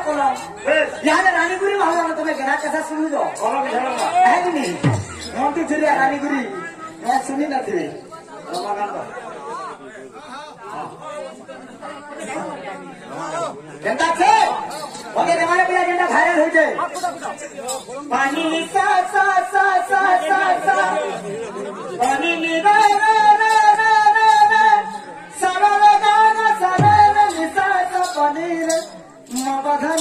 यहाँ रानीगुरी महाराज तुम्हें घना कसा सुन दो है कि नहीं हम तो चलिए रानीगुरी मैं सुनी ना थे जनता से ओके हमारे बिना जनता घायल हो जाए पानी सा सा सा सा सा सा पानी नीरा रा रा रा रा सारा लगा ना सारा निशा सा पानी रे मापा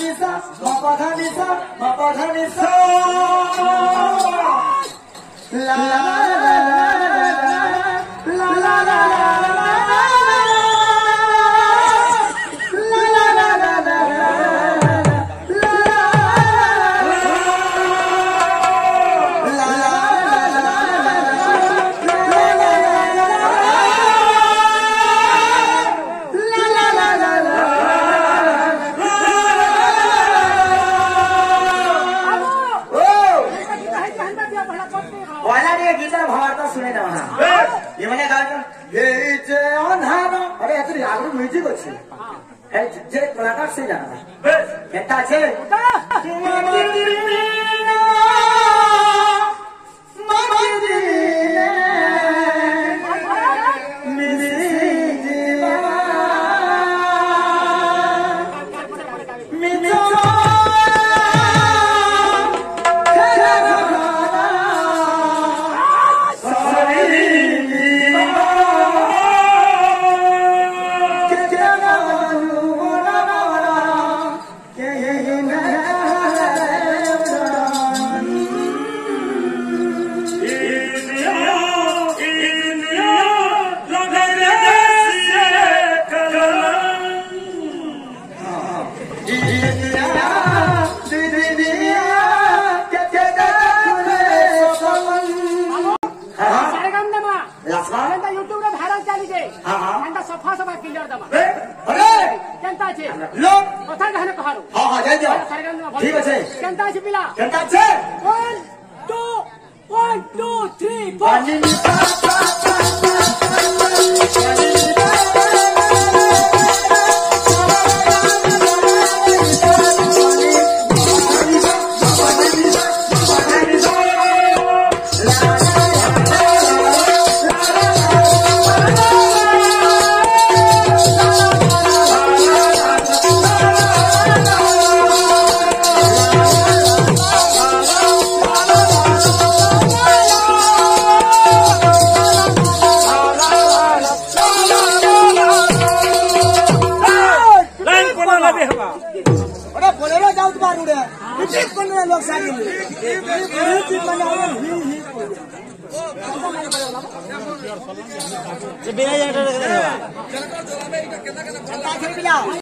निशा ला ला ला ला ला ला